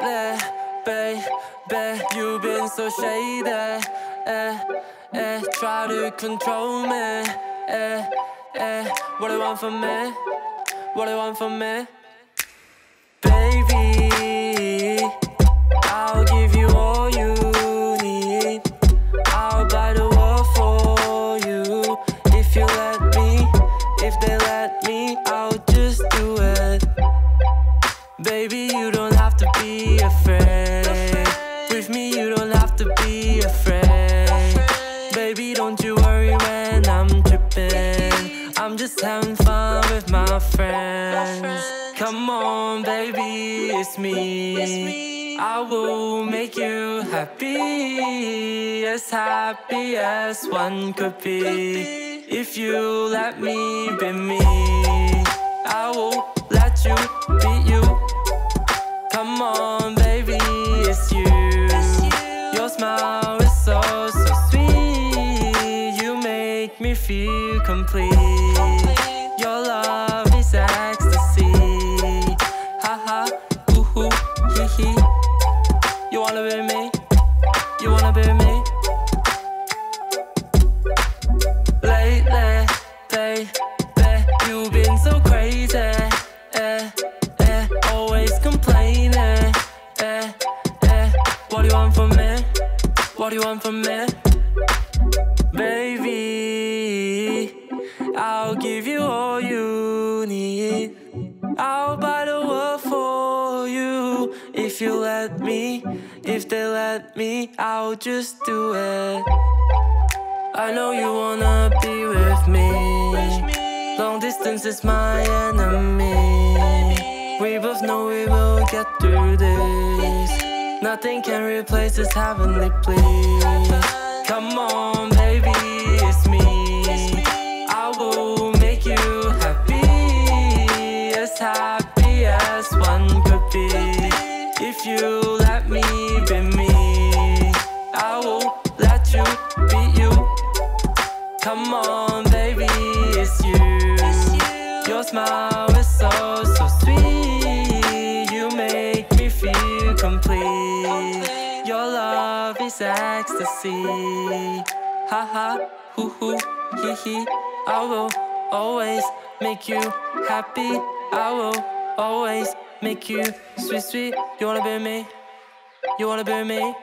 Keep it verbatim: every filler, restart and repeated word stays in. Lately, baby, you've been so shady, eh, eh, try to control me, eh, eh, what do you want from me, what do you want from me? Baby, I'll give you all you need, I'll buy the world for you, if you let me, if they let me, I'll just do it. Baby, you don't have to be afraid, with me you don't have to be afraid. Baby, don't you worry when I'm tripping, I'm just having fun with my friends. Come on baby, it's me, I will make you happy, as happy as one could be. If you let me be me, I will let you be you. Come on baby, it's you. Your smile is so, so sweet, you make me feel complete. Your love is ecstasy. Ha ha, ooh hoo, hee hee. You wanna be me? You wanna be me? Lately, baby, you've been so crazy, eh, eh, always complaining, eh, eh. What do you want from me? What do you want from me? Baby, I'll give you all you need, I'll buy the world for you, if you let me, if they let me, I'll just do it. I know you wanna be with me, long distance is my enemy, we both know we will get through this, nothing can replace this heavenly place. Come on baby, it's me, I will make you happy, as happy as one could be. If you let me be me, I will let you be you. Come on baby, it's you. Your smile is so, so sweet, you make me feel complete. Your love is ecstasy. Ha ha, hoo hoo, hee hee. I will always make you happy, I will always make you sweet, sweet. You wanna be me? You wanna be me?